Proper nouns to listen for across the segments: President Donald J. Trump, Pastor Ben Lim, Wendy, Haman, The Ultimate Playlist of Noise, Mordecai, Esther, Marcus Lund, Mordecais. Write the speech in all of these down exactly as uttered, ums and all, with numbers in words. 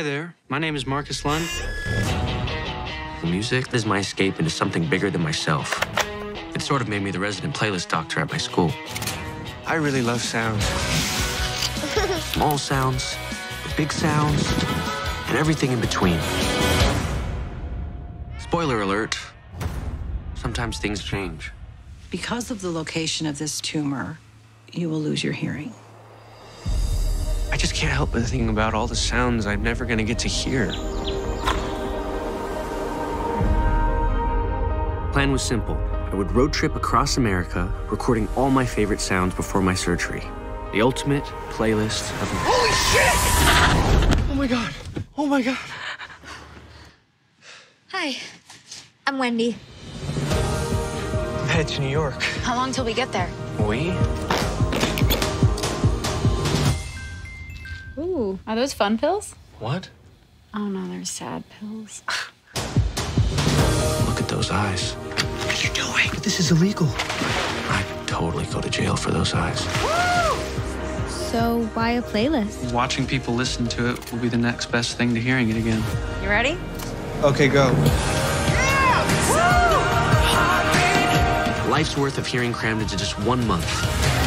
Hi there, my name is Marcus Lund. Music is my escape into something bigger than myself. It sort of made me the resident playlist doctor at my school. I really love sounds. Small sounds, the big sounds, and everything in between. Spoiler alert, sometimes things change. Because of the location of this tumor, you will lose your hearing. I just can't help but thinking about all the sounds I'm never gonna get to hear. The plan was simple. I would road trip across America, recording all my favorite sounds before my surgery. The ultimate playlist of... Holy shit! Oh my God. Oh my God. Hi, I'm Wendy. I'm headed to New York. How long till we get there? We? Ooh, are those fun pills? What? Oh no, they're sad pills. Look at those eyes. What are you doing? This is illegal. I'd totally go to jail for those eyes. Woo! So why a playlist? Watching people listen to it will be the next best thing to hearing it again. You ready? Okay, go. Yeah! Woo! Life's worth of hearing crammed into just one month.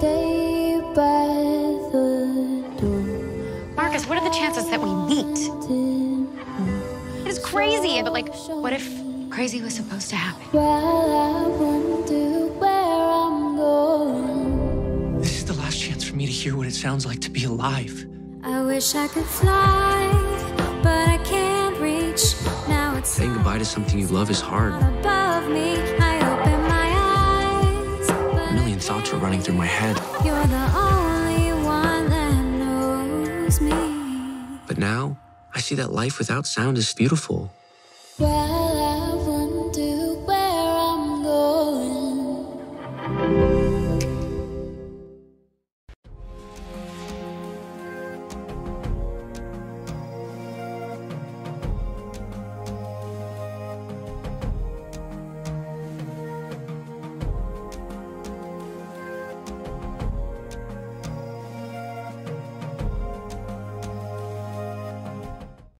Stay by the door. Marcus, what are the chances that we meet? It is crazy, but like, what if crazy was supposed to happen? Well, I wonder where I'm going. This is the last chance for me to hear what it sounds like to be alive. I wish I could fly, but I can't reach. Now it's saying goodbye to something you love is hard. Above me, I open my eyes. A million thoughts were running through my head. You're the only one that knows me. But now, I see that life without sound is beautiful. Yeah.